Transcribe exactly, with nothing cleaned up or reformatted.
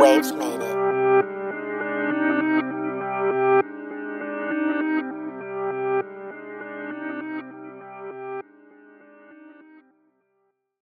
waves made.